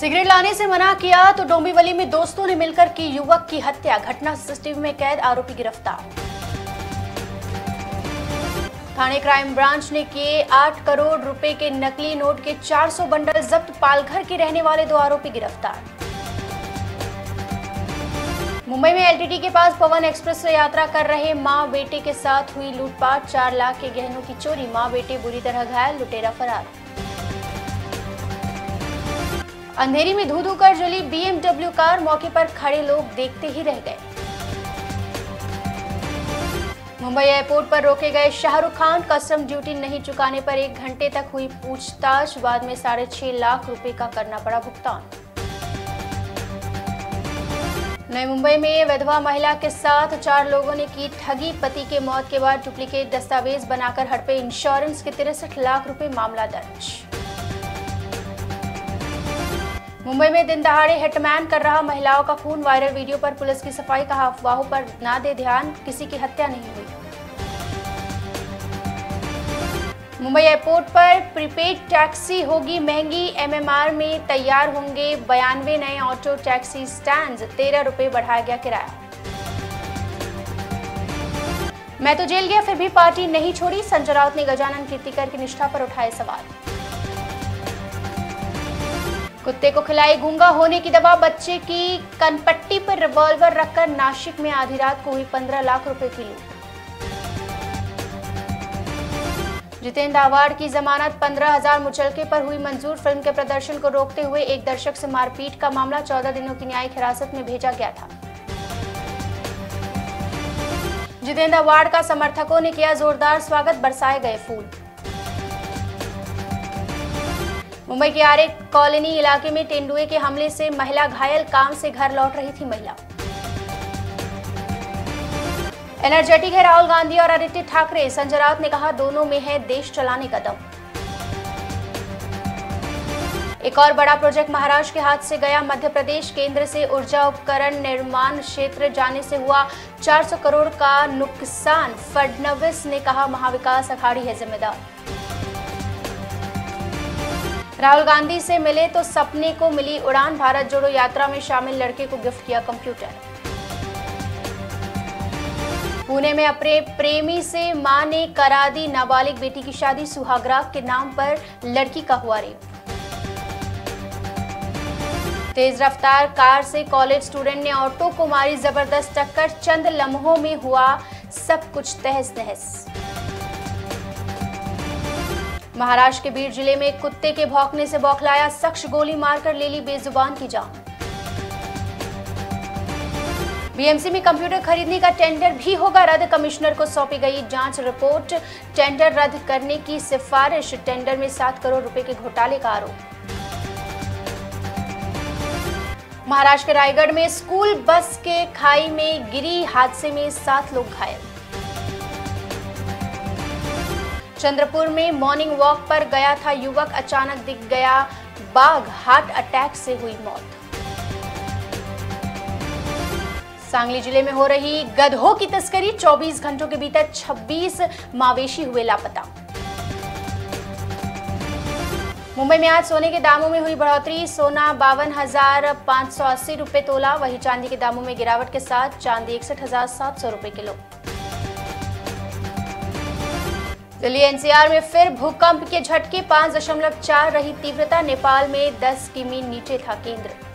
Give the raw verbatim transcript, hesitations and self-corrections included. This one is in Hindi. सिगरेट लाने से मना किया तो डोंबिवली में दोस्तों ने मिलकर की युवक की हत्या। घटना सीसीटीवी में कैद, आरोपी गिरफ्तार। थाने क्राइम ब्रांच ने किए आठ करोड़ रुपए के नकली नोट के चार सौ बंडल जब्त। पालघर के रहने वाले दो आरोपी गिरफ्तार। मुंबई में एलटीटी के पास पवन एक्सप्रेस से यात्रा कर रहे मां बेटे के साथ हुई लूटपाट। चार लाख के गहनों की चोरी, मां बेटे बुरी तरह घायल, लुटेरा फरार। अंधेरी में धू धू कर जली बीएमडब्ल्यू कार, मौके पर खड़े लोग देखते ही रह गए। मुंबई एयरपोर्ट पर रोके गए शाहरुख खान, कस्टम ड्यूटी नहीं चुकाने पर एक घंटे तक हुई पूछताछ। बाद में साढ़े छह लाख रुपए का करना पड़ा भुगतान। नई मुंबई में विधवा महिला के साथ चार लोगों ने की ठगी। पति के मौत के बाद डुप्लीकेट दस्तावेज बनाकर हड़पे इंश्योरेंस के तिरसठ लाख रुपए, मामला दर्ज। मुंबई में दिन दहाड़े हिटमैन कर रहा महिलाओं का खून, वायरल वीडियो पर पुलिस की सफाई। कहा अफवाहों पर ना दे ध्यान, किसी की हत्या नहीं हुई। मुंबई एयरपोर्ट पर प्रीपेड टैक्सी होगी महंगी, एमएमआर में तैयार होंगे बयानवे नए ऑटो टैक्सी स्टैंड, तेरह रुपए बढ़ाया गया किराया। मैं तो जेल गया फिर भी पार्टी नहीं छोड़ी, संजय राउत ने गजानन कीर्तिकर की निष्ठा पर उठाए सवाल। कुत्ते को खिलाई गूंगा होने की दवा, बच्चे की कनपट्टी पर रिवॉल्वर रखकर नासिक में आधी रात को हुई पंद्रह लाख रुपए की लूट। जितेंद्र अवार्ड की जमानत पंद्रह हजार मुचलके पर हुई मंजूर। फिल्म के प्रदर्शन को रोकते हुए एक दर्शक से मारपीट का मामला, चौदह दिनों की न्यायिक हिरासत में भेजा गया था। जितेंद्र अवार्ड का समर्थकों ने किया जोरदार स्वागत, बरसाए गए फूल। मुंबई के आरे कॉलोनी इलाके में तेंदुए के हमले से महिला घायल, काम से घर लौट रही थी महिला। एनर्जेटिक है राहुल गांधी और आदित्य ठाकरे, संजय राउत ने कहा दोनों में है देश चलाने का दम। एक और बड़ा प्रोजेक्ट महाराष्ट्र के हाथ से गया मध्य प्रदेश, केंद्र से ऊर्जा उपकरण निर्माण क्षेत्र जाने से हुआ चार सौ करोड़ का नुकसान। फडणवीस ने कहा महाविकास अघाड़ी है जिम्मेदार। राहुल गांधी से मिले तो सपने को मिली उड़ान, भारत जोड़ो यात्रा में शामिल लड़के को गिफ्ट किया कंप्यूटर। पुणे में अपने प्रेमी से मां ने करा दी नाबालिग बेटी की शादी, सुहागरात के नाम पर लड़की का हुआ रेप। तेज रफ्तार कार से कॉलेज स्टूडेंट ने ऑटो को मारी जबरदस्त टक्कर, चंद लम्हों में हुआ सब कुछ तहस नहस। महाराष्ट्र के बीड जिले में कुत्ते के भौंकने से बौखलाया शख्स, गोली मारकर ले ली बेजुबान की जान। बीएमसी में कंप्यूटर खरीदने का टेंडर भी होगा रद्द, कमिश्नर को सौंपी गई जांच रिपोर्ट। टेंडर रद्द करने की सिफारिश, टेंडर में सात करोड़ रुपए के घोटाले का आरोप। महाराष्ट्र के रायगढ़ में स्कूल बस के खाई में गिरी, हादसे में सात लोग घायल। चंद्रपुर में मॉर्निंग वॉक पर गया था युवक, अचानक दिख गया बाघ, हार्ट अटैक से हुई मौत। सांगली जिले में हो रही गधों की तस्करी, चौबीस घंटों के भीतर छब्बीस मवेशी हुए लापता। मुंबई में आज सोने के दामों में हुई बढ़ोतरी, सोना बावन हजार पाँच सौ अस्सी रुपये तोला, वहीं चांदी के दामों में गिरावट के साथ चांदी इकसठ हजार सात सौ रुपये किलो। दिल्ली एनसीआर में फिर भूकंप के झटके, पाँच दशमलव चार रही तीव्रता, नेपाल में दस किमी नीचे था केंद्र।